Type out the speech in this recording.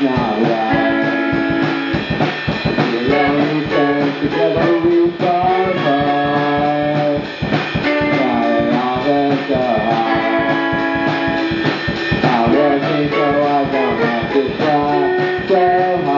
that's not right. We alone stand together, we fall apart. Fire on the sky. I work so I don't have to try so hard.